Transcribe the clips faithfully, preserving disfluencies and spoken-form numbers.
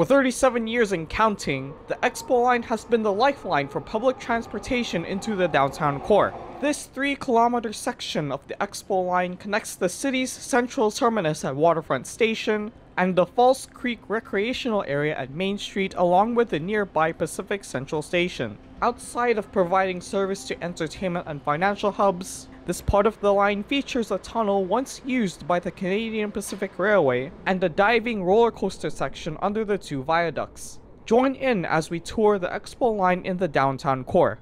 For thirty-seven years and counting, the Expo Line has been the lifeline for public transportation into the downtown core. This three kilometer section of the Expo Line connects the city's central terminus at Waterfront Station and the False Creek Recreational Area at Main Street along with the nearby Pacific Central Station. Outside of providing service to entertainment and financial hubs, this part of the line features a tunnel once used by the Canadian Pacific Railway and a diving roller coaster section under the two viaducts. Join in as we tour the Expo Line in the downtown core.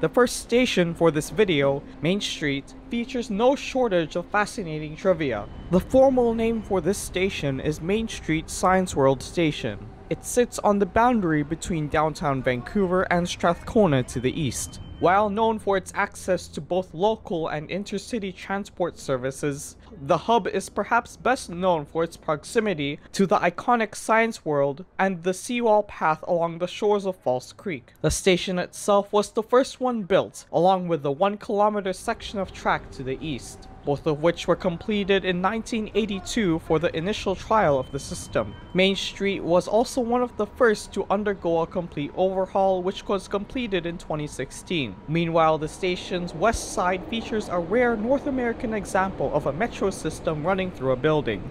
The first station for this video, Main Street, features no shortage of fascinating trivia. The formal name for this station is Main Street Science World Station. It sits on the boundary between downtown Vancouver and Strathcona to the east. While known for its access to both local and intercity transport services, the hub is perhaps best known for its proximity to the iconic Science World and the seawall path along the shores of False Creek. The station itself was the first one built, along with the one kilometer section of track to the east, both of which were completed in nineteen eighty-two for the initial trial of the system. Main Street was also one of the first to undergo a complete overhaul, which was completed in twenty sixteen. Meanwhile, the station's west side features a rare North American example of a metro system running through a building.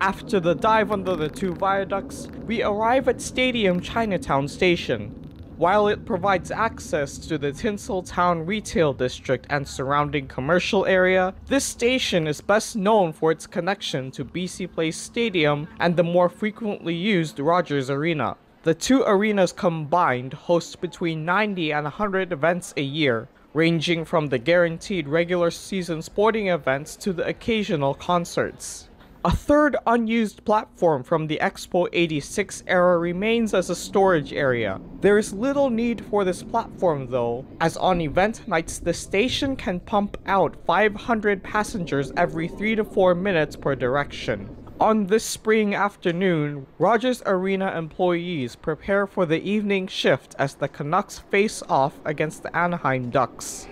After the dive under the two viaducts, we arrive at Stadium Chinatown Station. While it provides access to the Tinseltown Retail District and surrounding commercial area, this station is best known for its connection to B C Place Stadium and the more frequently used Rogers Arena. The two arenas combined host between ninety and one hundred events a year, ranging from the guaranteed regular season sporting events to the occasional concerts. A third unused platform from the Expo eighty-six era remains as a storage area. There is little need for this platform though, as on event nights the station can pump out five hundred passengers every three to four minutes per direction. On this spring afternoon, Rogers Arena employees prepare for the evening shift as the Canucks face off against the Anaheim Ducks.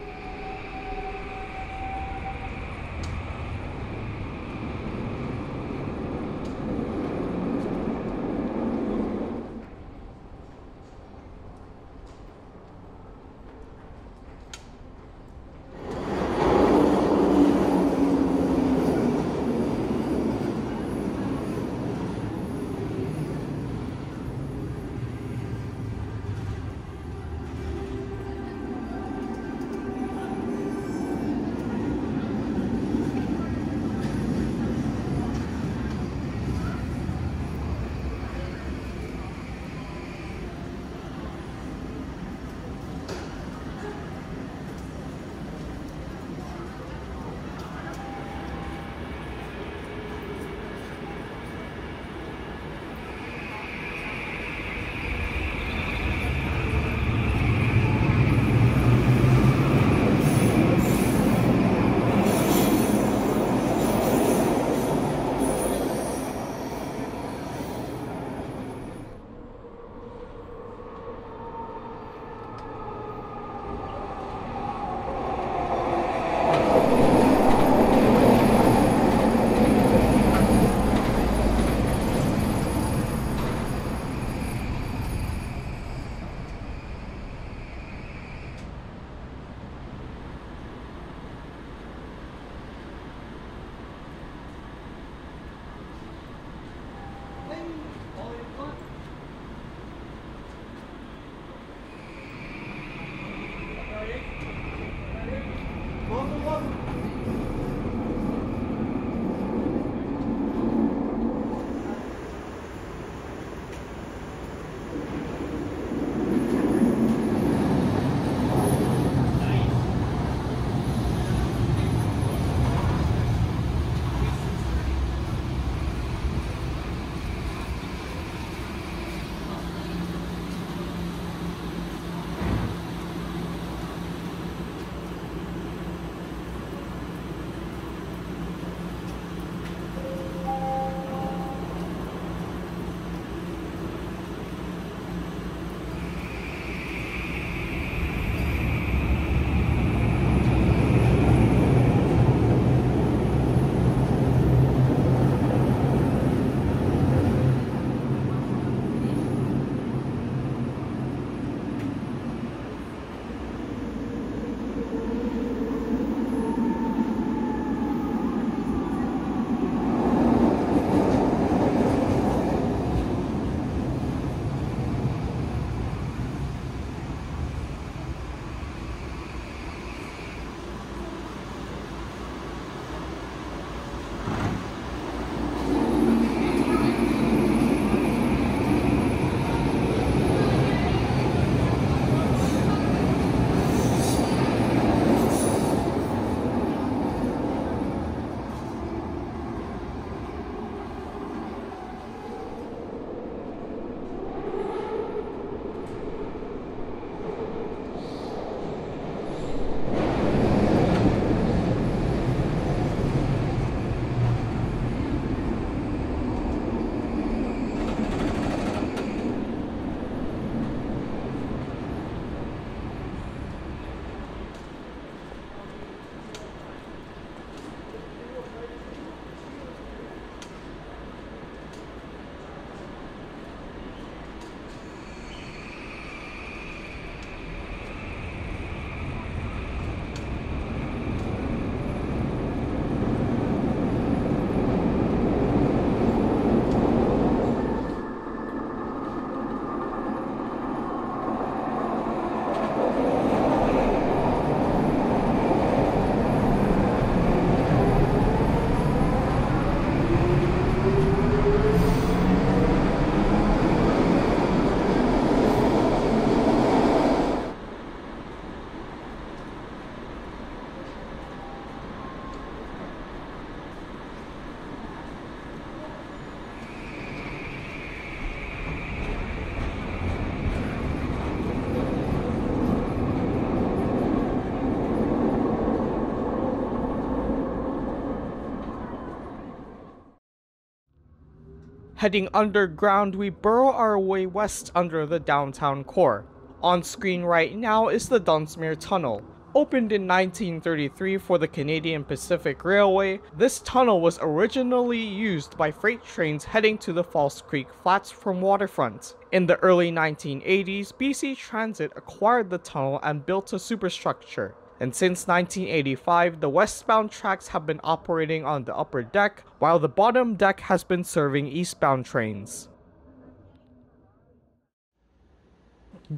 Heading underground, we burrow our way west under the downtown core. On screen right now is the Dunsmuir Tunnel. Opened in nineteen thirty-three for the Canadian Pacific Railway, this tunnel was originally used by freight trains heading to the False Creek Flats from Waterfront. In the early nineteen eighties, B C Transit acquired the tunnel and built a superstructure. And since nineteen eighty-five, the westbound tracks have been operating on the upper deck, while the bottom deck has been serving eastbound trains.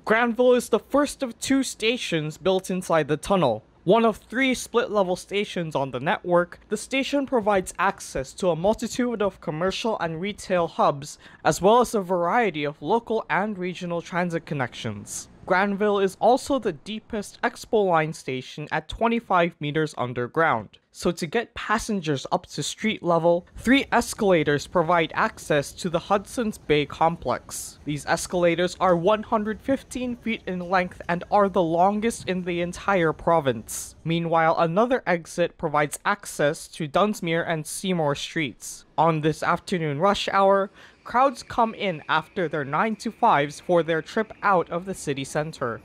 Granville is the first of two stations built inside the tunnel. One of three split-level stations on the network, the station provides access to a multitude of commercial and retail hubs, as well as a variety of local and regional transit connections. Granville is also the deepest Expo Line station at twenty-five meters underground. So to get passengers up to street level, three escalators provide access to the Hudson's Bay complex. These escalators are one hundred fifteen feet in length and are the longest in the entire province. Meanwhile, another exit provides access to Dunsmuir and Seymour streets. On this afternoon rush hour, crowds come in after their nine to fives for their trip out of the city center.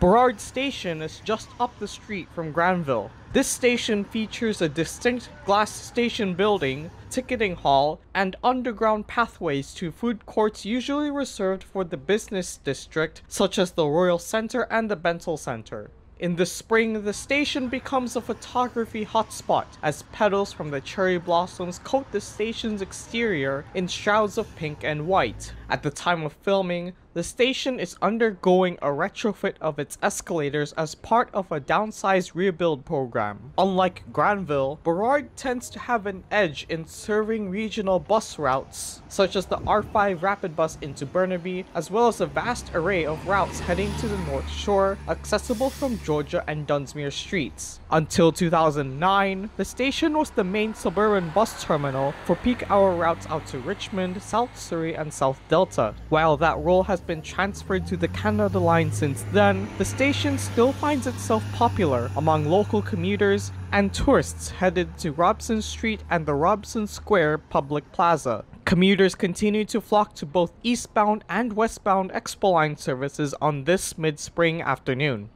Burrard Station is just up the street from Granville. This station features a distinct glass station building, ticketing hall, and underground pathways to food courts usually reserved for the business district, such as the Royal Centre and the Bentall Centre. In the spring, the station becomes a photography hotspot, as petals from the cherry blossoms coat the station's exterior in shrouds of pink and white. At the time of filming, the station is undergoing a retrofit of its escalators as part of a downsized rebuild program. Unlike Granville, Burrard tends to have an edge in serving regional bus routes, such as the R five rapid bus into Burnaby, as well as a vast array of routes heading to the North Shore, accessible from Georgia and Dunsmuir streets. Until two thousand nine, the station was the main suburban bus terminal for peak hour routes out to Richmond, South Surrey, and South Delta. While that role has been transferred to the Canada Line since then, the station still finds itself popular among local commuters and tourists headed to Robson Street and the Robson Square Public Plaza. Commuters continue to flock to both eastbound and westbound Expo Line services on this mid-spring afternoon.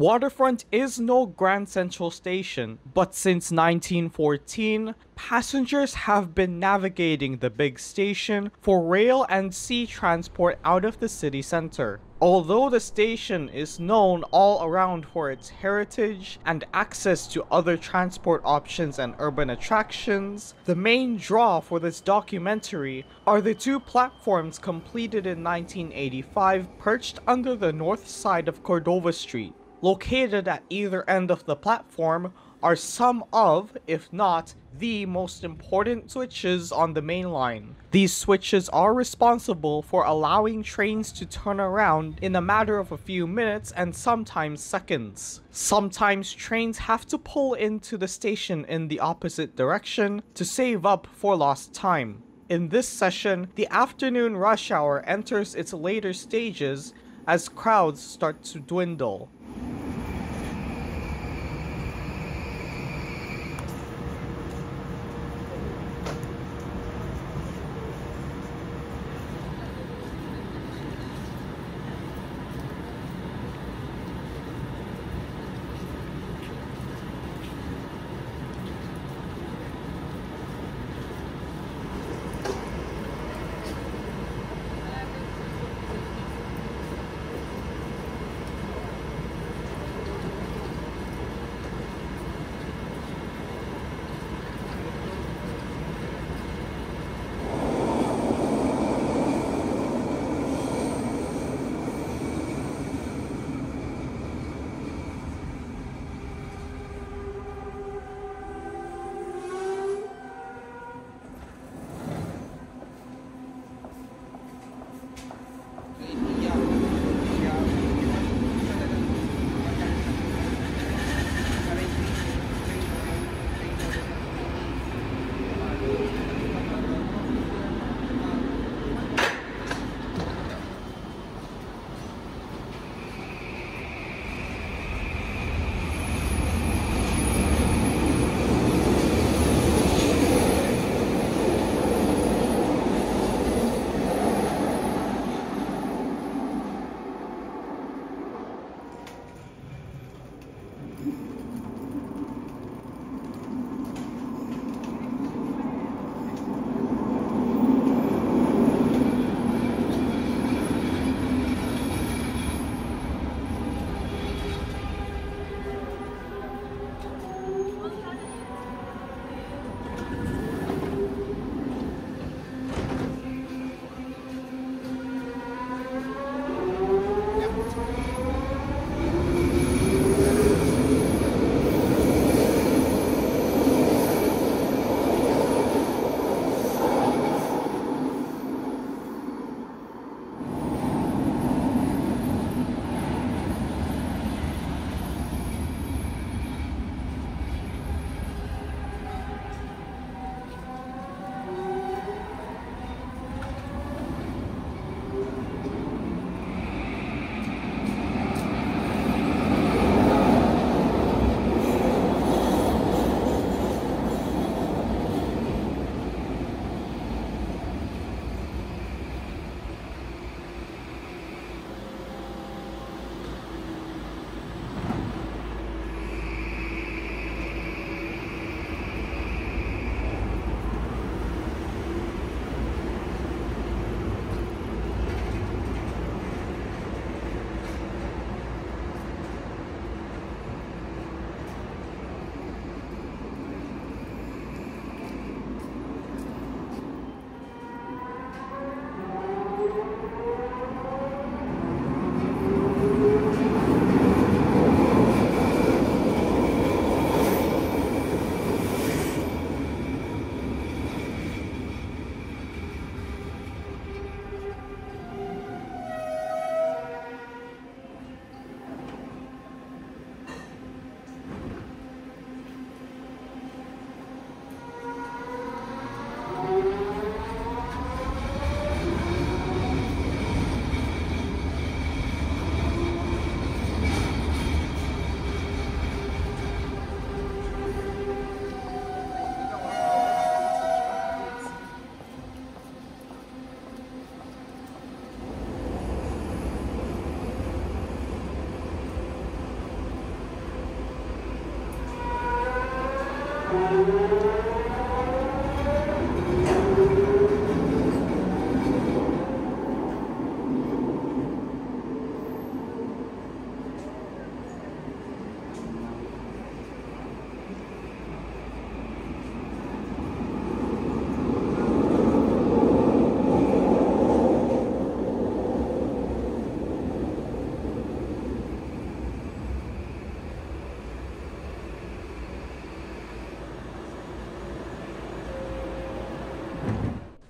Waterfront is no Grand Central Station, but since nineteen fourteen, passengers have been navigating the big station for rail and sea transport out of the city center. Although the station is known all around for its heritage and access to other transport options and urban attractions, the main draw for this documentary are the two platforms completed in nineteen eighty-five perched under the north side of Cordova Street. Located at either end of the platform are some of, if not, the most important switches on the main line. These switches are responsible for allowing trains to turn around in a matter of a few minutes and sometimes seconds. Sometimes trains have to pull into the station in the opposite direction to save up for lost time. In this session, the afternoon rush hour enters its later stages as crowds start to dwindle.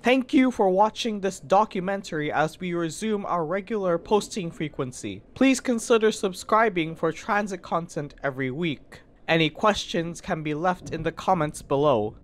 Thank you for watching this documentary as we resume our regular posting frequency. Please consider subscribing for transit content every week. Any questions can be left in the comments below.